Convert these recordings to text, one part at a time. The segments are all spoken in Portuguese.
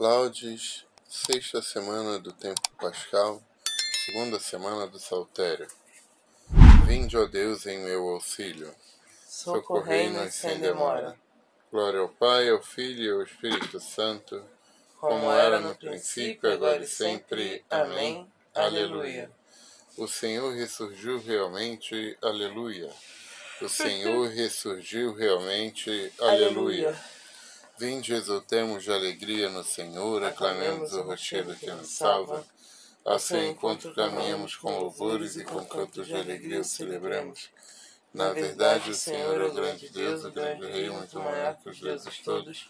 Laudes, sexta semana do tempo pascal, segunda semana do Saltério. Vinde, ó Deus, em meu auxílio. Socorrei-nos sem demora. Glória ao Pai, ao Filho e ao Espírito Santo, como era no princípio, agora e sempre. Amém. Aleluia. O Senhor ressurgiu realmente. Aleluia. O Senhor ressurgiu realmente. Aleluia. Vinde, exultemos de alegria no Senhor, aclamemos o rochedo que nos salva. A seu encontro caminhamos com louvores e com cantos de alegria o celebramos. Na verdade, o Senhor é o grande Deus, o grande Rei, muito maior que os deuses todos.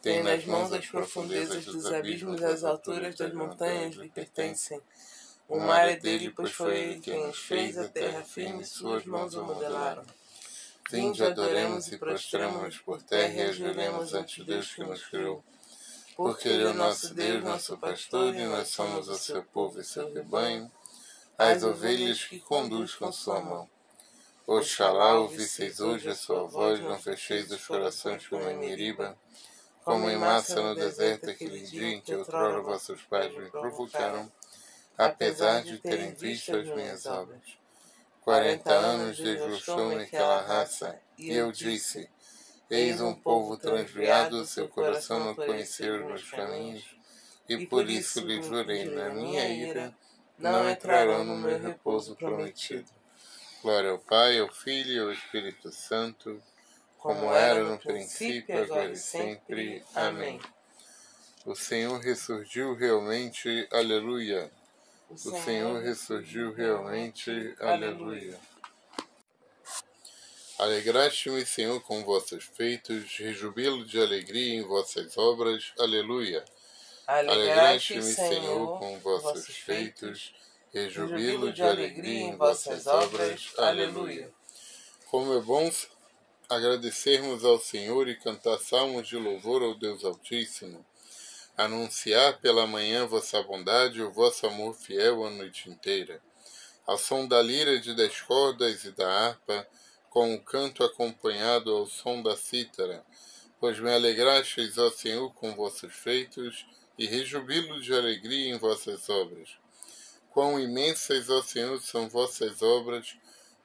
Tem nas mãos as profundezas dos abismos, as alturas das montanhas lhe pertencem. O mar é dele, pois foi ele quem os fez, a terra firme, suas mãos o modelaram. Vinde, adoremos e prostramos-nos por terra e ajoelhemos ante Deus que nos criou. Porque Ele é o nosso Deus, nosso pastor, e nós somos o seu povo e seu rebanho, as ovelhas que conduz consomam. Oxalá ouvisseis hoje a sua voz, não fecheis os corações como em Meriba, como em Massa no deserto, aquele dia em que outrora vossos pais me provocaram, apesar de terem visto as minhas obras. 40 anos desgostou-me aquela raça, e eu disse: eis um povo transviado, seu coração não conheceu os meus caminhos, e por isso lhe jurei na minha ira, não entrarão no meu repouso prometido. Glória ao Pai, ao Filho e ao Espírito Santo, como era no princípio, agora e sempre. Amém. O Senhor ressurgiu realmente. Aleluia. O Senhor ressurgiu realmente. Aleluia. Alegrai-me, Senhor, com vossos feitos, rejubilo de alegria em vossas obras. Aleluia. Alegrai-me, Senhor, com vossos feitos, rejubilo de alegria em vossas obras. Aleluia. Como é bom agradecermos ao Senhor e cantar salmos de louvor ao Deus Altíssimo. Anunciar pela manhã vossa bondade e o vosso amor fiel a noite inteira. Ao som da lira de 10 cordas e da harpa, com o canto acompanhado ao som da cítara. Pois me alegrastes, ó Senhor, com vossos feitos, e rejubilo de alegria em vossas obras. Quão imensas, ó Senhor, são vossas obras,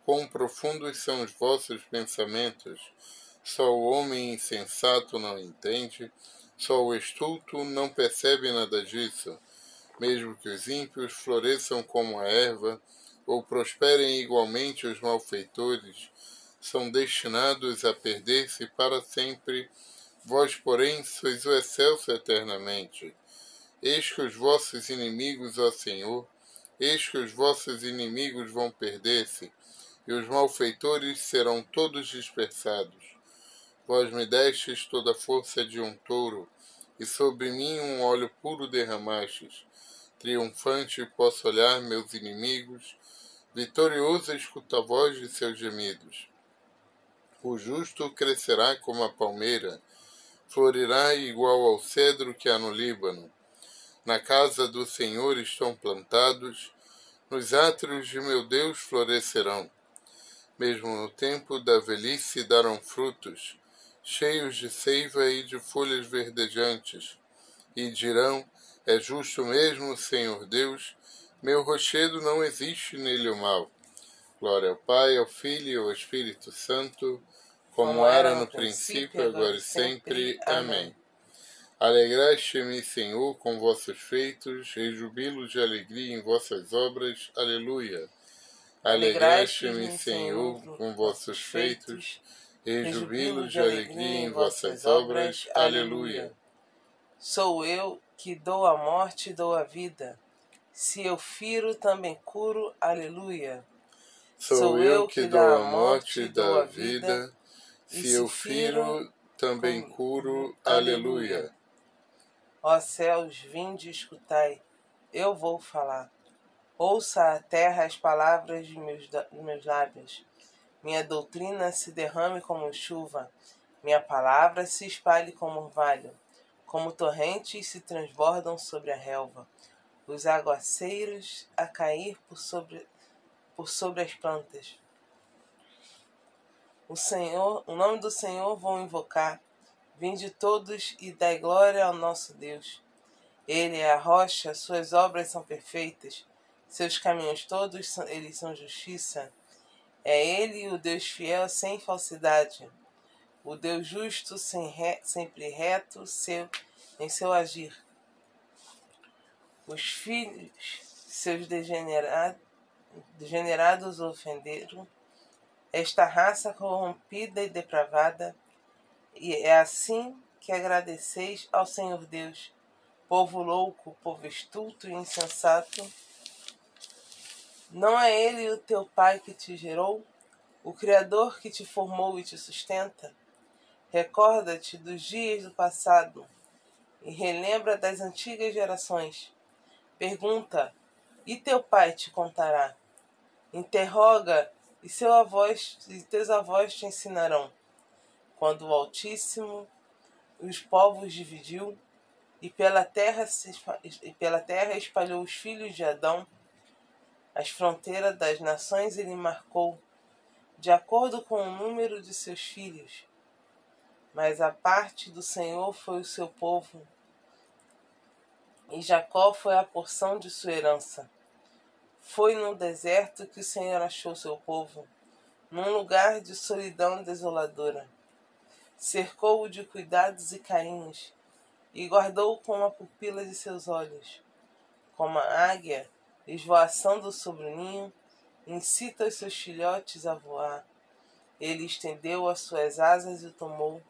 quão profundos são os vossos pensamentos. Só o homem insensato não entende, só o estulto não percebe nada disso. Mesmo que os ímpios floresçam como a erva, ou prosperem igualmente os malfeitores, são destinados a perder-se para sempre. Vós, porém, sois o excelso eternamente. Eis que os vossos inimigos, ó Senhor, eis que os vossos inimigos vão perder-se, e os malfeitores serão todos dispersados. Vós me destes toda a força de um touro, e sobre mim um óleo puro derramastes. Triunfante posso olhar meus inimigos, vitorioso escuta a voz de seus gemidos. O justo crescerá como a palmeira, florirá igual ao cedro que há no Líbano. Na casa do Senhor estão plantados, nos átrios de meu Deus florescerão. Mesmo no tempo da velhice darão frutos, cheios de seiva e de folhas verdejantes, e dirão: é justo mesmo, Senhor Deus, meu rochedo não existe nele o mal. Glória ao Pai, ao Filho e ao Espírito Santo, como era no princípio, agora e sempre. Amém. Alegrai-me, Senhor, com vossos feitos, rejubilo de alegria em vossas obras. Aleluia. Alegrai-me, Senhor, com vossos feitos, rejubilo de alegria em vossas obras. Aleluia. Sou eu que dou a morte e dou a vida. Se eu firo, também curo. Aleluia. Sou eu que dou a morte e dou a vida. Se eu firo, também curo. Aleluia. Ó céus, vinde e escutai. Eu vou falar. Ouça a terra as palavras de meus lábios. Minha doutrina se derrame como chuva, minha palavra se espalhe como orvalho, como torrentes se transbordam sobre a relva, os aguaceiros a cair por sobre as plantas. O nome do Senhor vou invocar, vinde todos e dai glória ao nosso Deus, Ele é a rocha, suas obras são perfeitas, seus caminhos todos eles são justiça. É ele o Deus fiel sem falsidade, o Deus justo sempre reto em seu agir. Os filhos, seus degenerados o ofenderam, esta raça corrompida e depravada, e é assim que agradeceis ao Senhor Deus, povo louco, povo estulto e insensato. Não é ele o teu pai que te gerou, o Criador que te formou e te sustenta? Recorda-te dos dias do passado e relembra das antigas gerações. Pergunta, e teu pai te contará. Interroga, e teus avós te ensinarão. Quando o Altíssimo os povos dividiu, e pela terra espalhou os filhos de Adão, as fronteiras das nações ele marcou, de acordo com o número de seus filhos. Mas a parte do Senhor foi o seu povo, e Jacó foi a porção de sua herança. Foi no deserto que o Senhor achou seu povo, num lugar de solidão desoladora. Cercou-o de cuidados e carinhos, e guardou-o como a pupila de seus olhos. Como a águia, esvoaçando sobre o ninho, incita os seus filhotes a voar. Ele estendeu as suas asas e o tomou,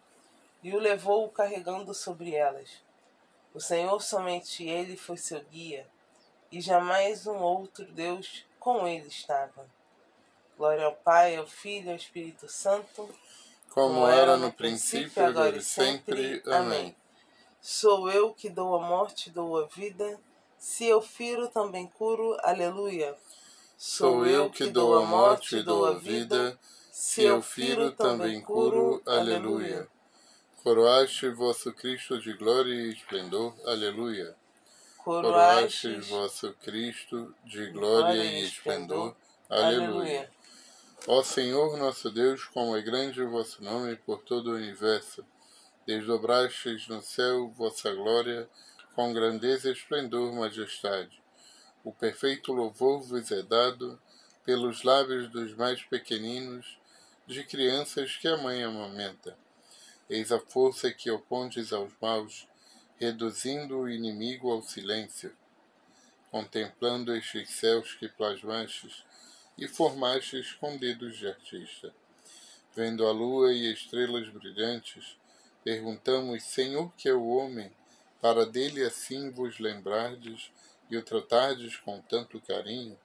e o levou carregando sobre elas. O Senhor, somente ele, foi seu guia, e jamais um outro Deus com ele estava. Glória ao Pai, ao Filho e ao Espírito Santo, como era no princípio, agora e sempre. Amém. Sou eu que dou a morte, dou a vida, se eu firo, também curo. Aleluia. Sou eu que dou a morte, dou a vida, se eu firo, também curo. Aleluia. Coroaste vosso Cristo de glória e esplendor. Aleluia. Coroaste vosso Cristo de glória e esplendor. Aleluia. Ó Senhor nosso Deus, como é grande o vosso nome por todo o universo. Desdobrastes no céu vossa glória, com grandeza e esplendor, majestade. O perfeito louvor vos é dado pelos lábios dos mais pequeninos, de crianças que a mãe amamenta. Eis a força que opondes aos maus, reduzindo o inimigo ao silêncio. Contemplando estes céus que plasmastes e formastes com dedos de artista. Vendo a lua e estrelas brilhantes, perguntamos, Senhor, que é o homem, para dele assim vos lembrardes e o tratardes com tanto carinho?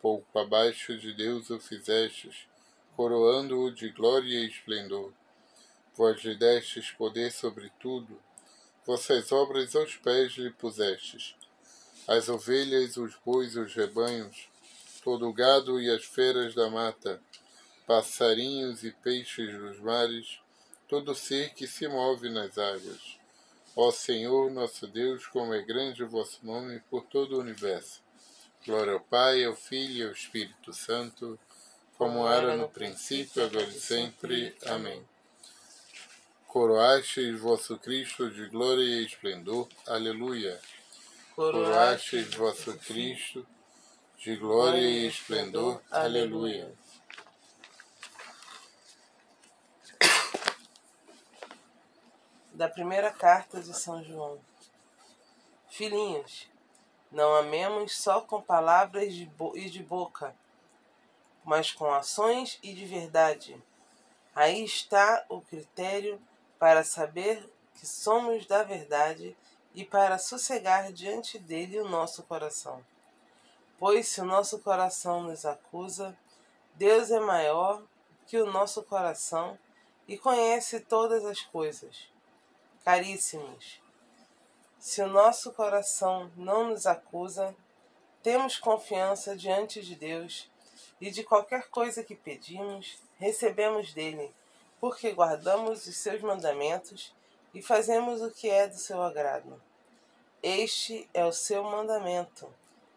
Pouco abaixo de Deus o fizestes, coroando-o de glória e esplendor. Vós lhe destes poder sobre tudo, vossas obras aos pés lhe pusestes. As ovelhas, os bois, os rebanhos, todo o gado e as feras da mata, passarinhos e peixes dos mares, todo ser que se move nas águas. Ó Senhor, nosso Deus, como é grande o vosso nome por todo o universo. Glória ao Pai, ao Filho e ao Espírito Santo, como era no princípio, agora e sempre. Amém. Coroastes vosso Cristo de glória e esplendor. Aleluia. Coroastes vosso Cristo de glória e esplendor. Aleluia. Da primeira carta de São João. Filhinhos, não amemos só com palavras e de boca, mas com ações e de verdade. Aí está o critério para saber que somos da verdade e para sossegar diante dele o nosso coração. Pois se o nosso coração nos acusa, Deus é maior que o nosso coração e conhece todas as coisas. Caríssimos, se o nosso coração não nos acusa, temos confiança diante de Deus e de qualquer coisa que pedimos, recebemos dele, porque guardamos os seus mandamentos e fazemos o que é do seu agrado. Este é o seu mandamento,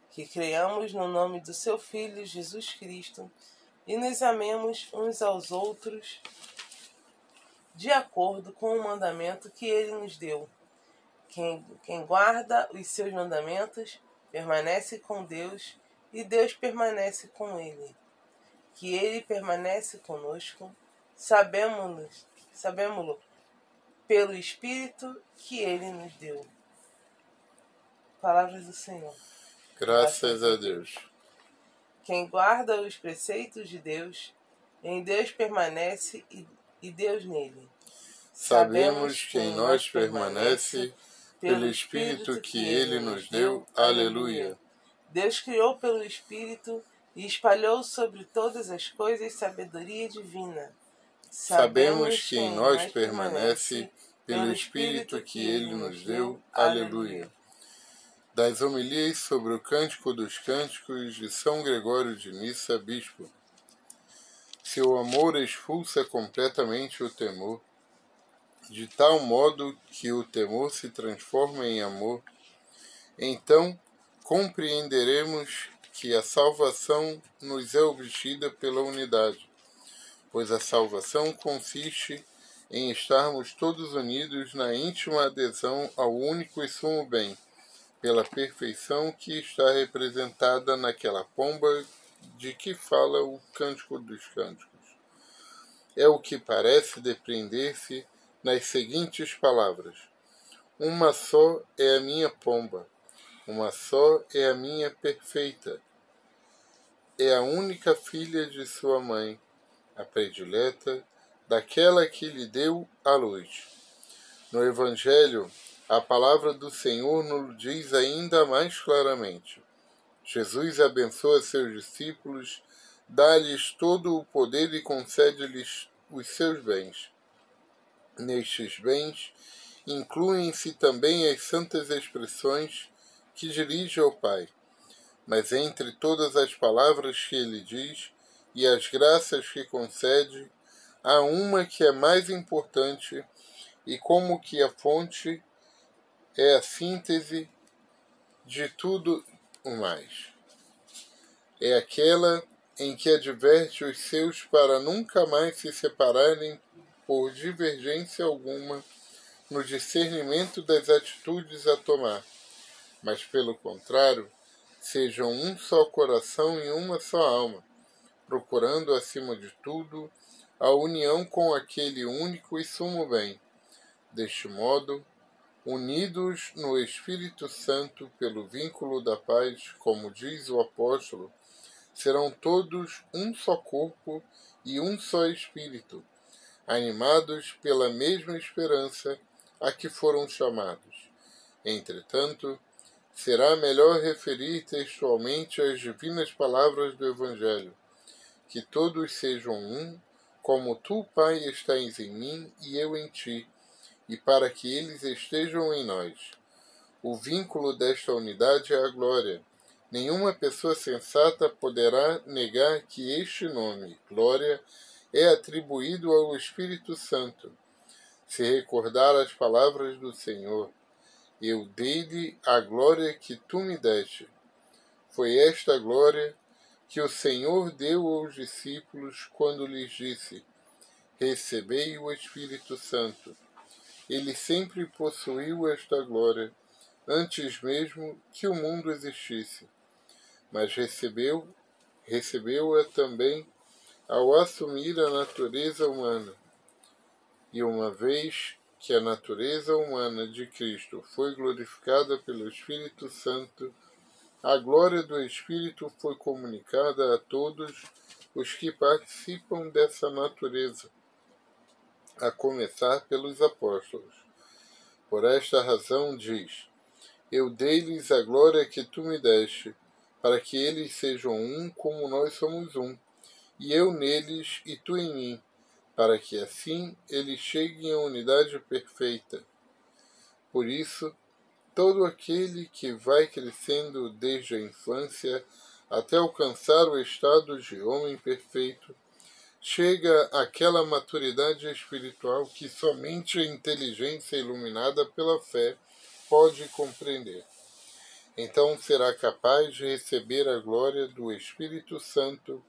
que creiamos no nome do seu Filho Jesus Cristo e nos amemos uns aos outros de acordo com o mandamento que ele nos deu. Quem guarda os seus mandamentos permanece com Deus e Deus permanece com ele. Que ele permanece conosco, sabemos-lo pelo Espírito que ele nos deu. Palavras do Senhor. Graças a Deus. Quem guarda os preceitos de Deus, em Deus permanece e Deus nele. Sabemos que em nós permanece pelo Espírito que ele nos deu. Aleluia. Deus criou pelo Espírito e espalhou sobre todas as coisas sabedoria divina. Sabemos que em nós permanece pelo Espírito que ele nos deu. Aleluia. Das homilias sobre o Cântico dos Cânticos de São Gregório de Nisa, Bispo. Seu amor expulsa completamente o temor, de tal modo que o temor se transforma em amor. Então compreenderemos que a salvação nos é obtida pela unidade, pois a salvação consiste em estarmos todos unidos na íntima adesão ao único e sumo bem, pela perfeição que está representada naquela pomba de que fala o Cântico dos Cânticos. É o que parece depreender-se nas seguintes palavras: uma só é a minha pomba, uma só é a minha perfeita, é a única filha de sua mãe, a predileta daquela que lhe deu a luz. No Evangelho, a palavra do Senhor nos diz ainda mais claramente: Jesus abençoa seus discípulos, dá-lhes todo o poder e concede-lhes os seus bens. Nestes bens incluem-se também as santas expressões que dirige ao Pai. Mas entre todas as palavras que ele diz e as graças que concede, há uma que é mais importante, e como que a fonte é a síntese de tudo o mais. É aquela em que adverte os seus para nunca mais se separarem por divergência alguma no discernimento das atitudes a tomar, mas pelo contrário, sejam um só coração e uma só alma, procurando acima de tudo a união com aquele único e sumo bem. Deste modo, unidos no Espírito Santo pelo vínculo da paz, como diz o apóstolo, serão todos um só corpo e um só espírito, animados pela mesma esperança a que foram chamados. Entretanto, será melhor referir textualmente as divinas palavras do Evangelho: que todos sejam um, como tu, Pai, estás em mim e eu em ti, e para que eles estejam em nós. O vínculo desta unidade é a glória. Nenhuma pessoa sensata poderá negar que este nome, glória, é atribuído ao Espírito Santo. Se recordar as palavras do Senhor: eu dei-lhe a glória que tu me deste. Foi esta glória que o Senhor deu aos discípulos quando lhes disse: recebei o Espírito Santo. Ele sempre possuiu esta glória, antes mesmo que o mundo existisse, mas recebeu-a também ao assumir a natureza humana. E uma vez que a natureza humana de Cristo foi glorificada pelo Espírito Santo, a glória do Espírito foi comunicada a todos os que participam dessa natureza, a começar pelos apóstolos. Por esta razão diz: eu dei-lhes a glória que tu me deste, para que eles sejam um como nós somos um, e eu neles e tu em mim, para que assim eles cheguem à unidade perfeita. Por isso, todo aquele que vai crescendo desde a infância até alcançar o estado de homem perfeito chega àquela maturidade espiritual que somente a inteligência iluminada pela fé pode compreender. Então será capaz de receber a glória do Espírito Santo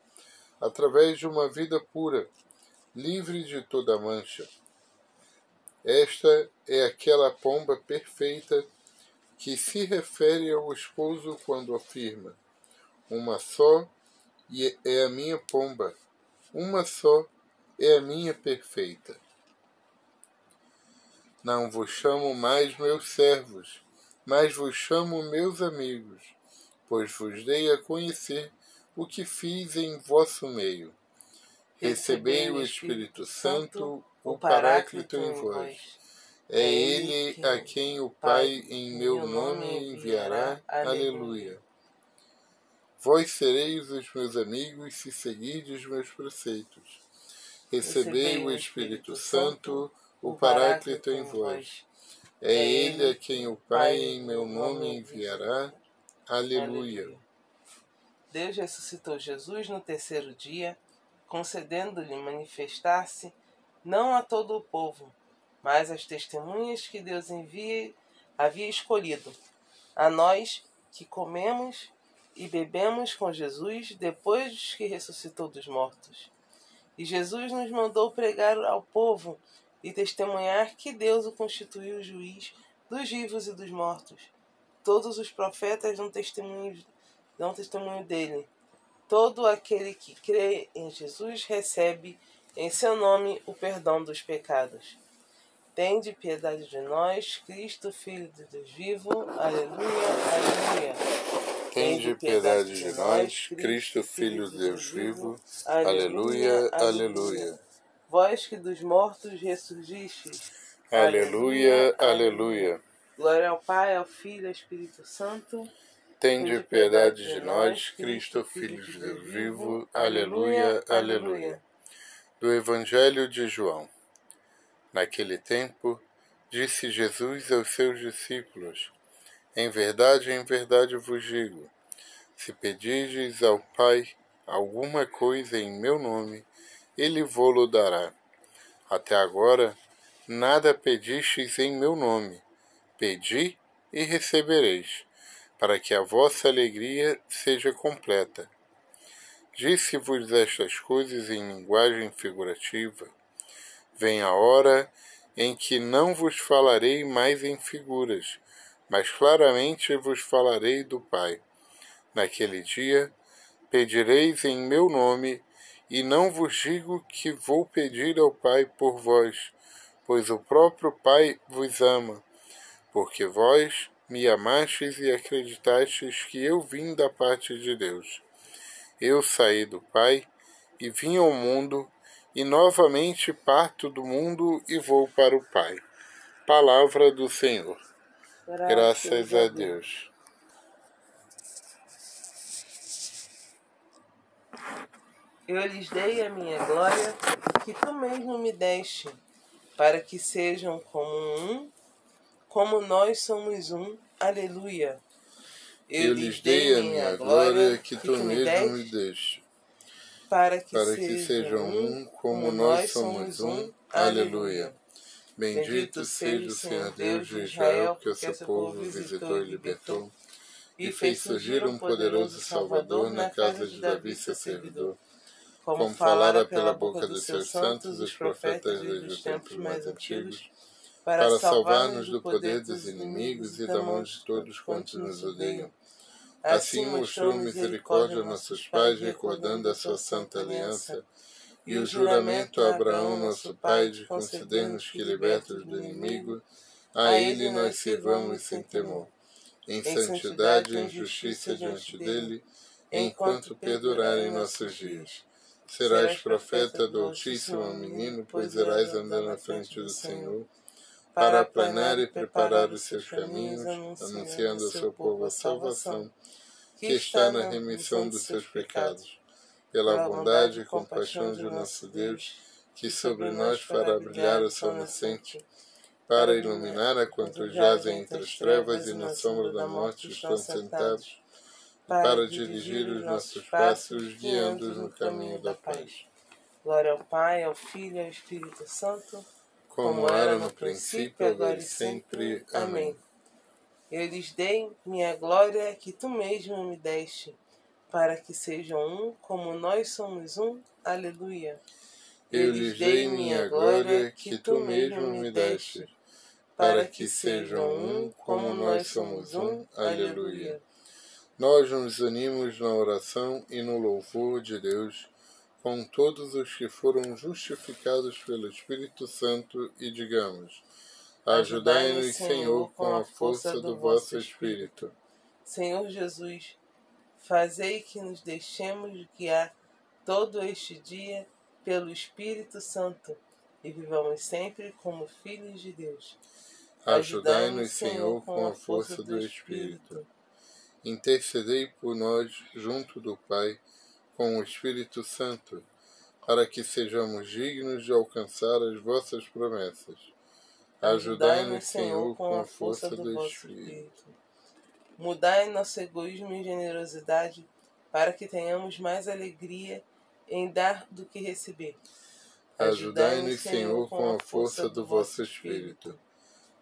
através de uma vida pura, livre de toda mancha. Esta é aquela pomba perfeita que se refere ao esposo quando afirma: uma só é a minha pomba, uma só é a minha perfeita. Não vos chamo mais meus servos, mas vos chamo meus amigos, pois vos dei a conhecer o que fiz em vosso meio. Recebei o Espírito Santo, o Paráclito em vós. É ele a quem o Pai em meu nome enviará. Aleluia. Vós sereis os meus amigos se seguirdes meus preceitos. Recebei o Espírito Santo, o Paráclito em vós. É ele a quem o Pai em meu nome enviará. Aleluia. Deus ressuscitou Jesus no terceiro dia, concedendo-lhe manifestar-se não a todo o povo, mas as testemunhas que Deus havia escolhido, a nós que comemos e bebemos com Jesus depois que ressuscitou dos mortos. E Jesus nos mandou pregar ao povo e testemunhar que Deus o constituiu juiz dos vivos e dos mortos. Todos os profetas dão testemunho dele. Todo aquele que crê em Jesus recebe em seu nome o perdão dos pecados. Tende piedade de nós, Cristo, Filho de Deus vivo. Aleluia, aleluia. Tende piedade de nós, Cristo, Filho de Deus vivo. Aleluia, aleluia. Vós que dos mortos ressurgistes. Aleluia, aleluia. Glória ao Pai, ao Filho e ao Espírito Santo. Tende piedade de nós, Cristo, Filho de Deus vivo. Aleluia, aleluia. Do Evangelho de João. Naquele tempo, disse Jesus aos seus discípulos: em verdade vos digo, se pedirdes ao Pai alguma coisa em meu nome, ele vô-lo dará. Até agora, nada pedistes em meu nome. Pedi e recebereis, para que a vossa alegria seja completa. Disse-vos estas coisas em linguagem figurativa. Vem a hora em que não vos falarei mais em figuras, mas claramente vos falarei do Pai. Naquele dia, pedireis em meu nome, e não vos digo que vou pedir ao Pai por vós, pois o próprio Pai vos ama, porque vós me amastes e acreditastes que eu vim da parte de Deus. Eu saí do Pai e vim ao mundo, e novamente parto do mundo e vou para o Pai. Palavra do Senhor. Graças a Deus. Eu lhes dei a minha glória, que tu mesmo me deste, para que sejam como um, como nós somos um. Aleluia. Eu lhes dei a minha glória, que tu mesmo me deste, para que sejam um, como nós somos um. Aleluia. Bendito seja o Senhor Deus de Israel, que o seu povo visitou e libertou, e fez surgir um poderoso Salvador na casa de Davi, seu servidor, como falara pela boca dos seus santos, os profetas desde os tempos mais antigos, para salvar-nos do poder dos inimigos e da mão de todos quantos nos odeiam. Assim mostrou misericórdia a nossos pais, recordando a sua santa aliança e o juramento a Abraão, nosso pai, de concedermos que, libertos do inimigo, a ele nós servamos sem temor, em santidade e em justiça diante dele, enquanto perdurarem nossos dias. Serás profeta do Altíssimo, menino, pois irás andar na frente do Senhor, para aplanar e preparar os seus caminhos, anunciando ao seu povo a salvação, que está na remissão dos seus pecados. Pela bondade e compaixão de nosso Deus, que sobre nós fará brilhar o sol nascente, para iluminar a quantos jazem entre as trevas e na sombra da morte estão sentados, para dirigir os nossos passos, guiando-os no caminho da paz. Glória ao Pai, ao Filho e ao Espírito Santo, como era no princípio, agora e sempre. Amém. Eu lhes dei minha glória, que tu mesmo me deste, para que sejam um, como nós somos um. Aleluia. Eu lhes dei minha glória que tu mesmo me deste, para que sejam um como nós somos um. Aleluia. Nós nos unimos na oração e no louvor de Deus com todos os que foram justificados pelo Espírito Santo e digamos: ajudai-nos, Senhor, com a força do vosso Espírito. Senhor Jesus, fazei que nos deixemos guiar todo este dia pelo Espírito Santo e vivamos sempre como filhos de Deus. Ajudai-nos, Senhor, com a força do Espírito. Intercedei por nós junto do Pai com o Espírito Santo, para que sejamos dignos de alcançar as vossas promessas. Ajudai-nos, Senhor, com a força do Espírito. Mudai nosso egoísmo e generosidade, para que tenhamos mais alegria em dar do que receber. Ajudai-nos, Senhor, com a força do vosso Espírito.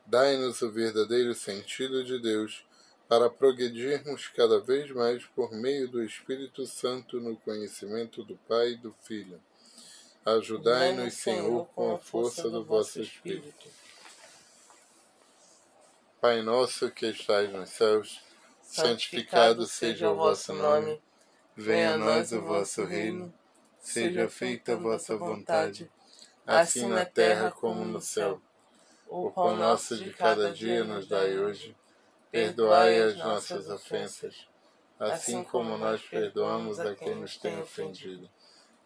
Dai-nos o verdadeiro sentido de Deus, para progredirmos cada vez mais por meio do Espírito Santo no conhecimento do Pai e do Filho. Ajudai-nos, Senhor, com a força do vosso Espírito. Pai nosso que estais nos céus, santificado seja o vosso nome. Venha a nós o vosso reino. Seja feita a vossa vontade, assim na terra como no céu. O pão nosso de cada dia nos dai hoje. Perdoai as nossas ofensas, assim como nós perdoamos a quem nos tem ofendido.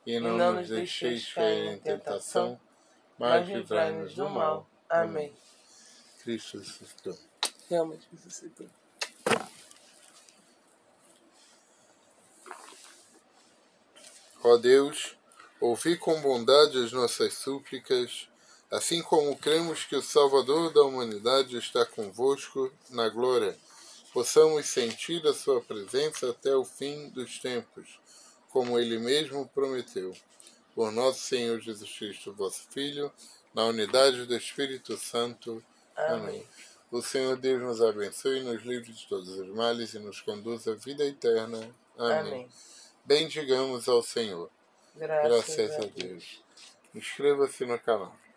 E não nos deixeis cair em tentação, mas livrai-nos do mal. Amém. Cristo ressuscitou. Realmente ressuscitou. Ó Deus, ouvi com bondade as nossas súplicas, assim como cremos que o Salvador da humanidade está convosco na glória. Possamos sentir a sua presença até o fim dos tempos, como ele mesmo prometeu. Por nosso Senhor Jesus Cristo, vosso Filho, na unidade do Espírito Santo. Amém. O Senhor Deus nos abençoe, nos livre de todos os males e nos conduza à vida eterna. Amém. Amém. Bendigamos ao Senhor. Graças a Deus. Inscreva-se no canal.